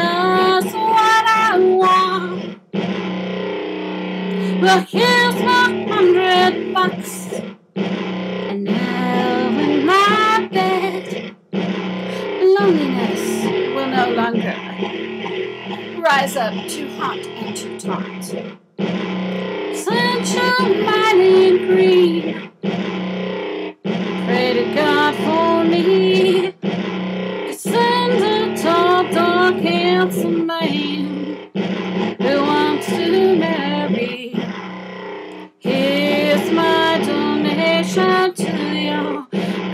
just what I want. Well, here's $100, and now in my bed, loneliness will no longer rise up to haunt and to taunt. Since you're mighty and green, pray to God for me. It's a man who wants to marry. Here's my donation to your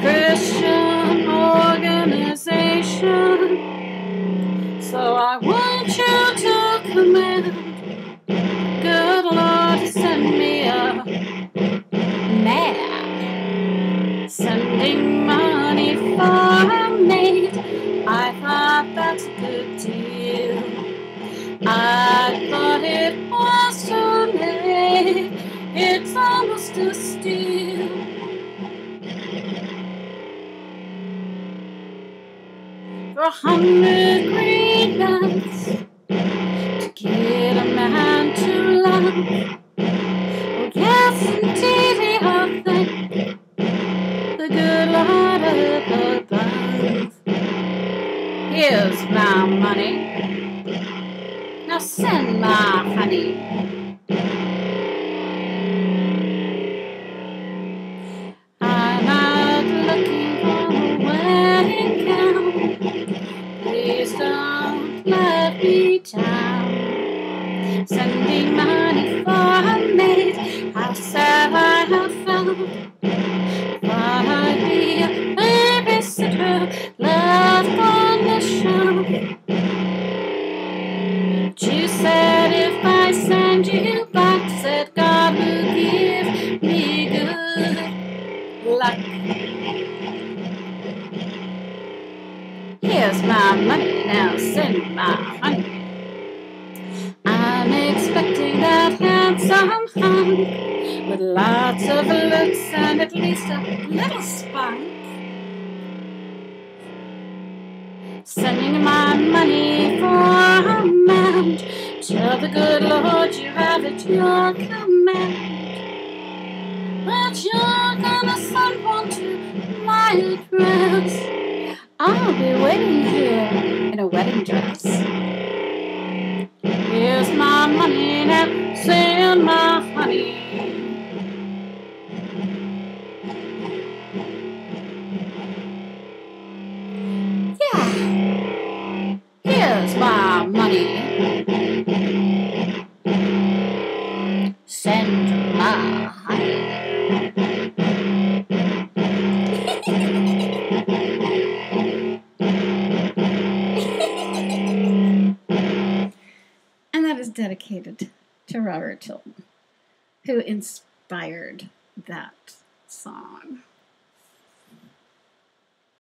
Christian organization. So I want you to command, good Lord, send me a man. Sending money for a maid, I thought that's a good deal. I thought it was too late. It's almost a steal. For $100 green nuts to get a man to love. Oh, yes, indeed, I think the good Lord of above. Here's my money, now send my honey. I'm out looking for a wedding gown, please don't let me down. Sending money for a maid, how sad I have felt. Thought I'd be a babysitter, love for she said, if I send you back, said God will give me good luck. Here's my money, now send my honey. I'm expecting that handsome hunk with lots of looks and at least a little spunk. Sending my money for a man. Tell the good Lord you have at your command. But you're gonna send one to my address. I'll be waiting here in a wedding dress. Here's my money, now send my honey. My money, send my honey. And that is dedicated to Robert Tilton, who inspired that song.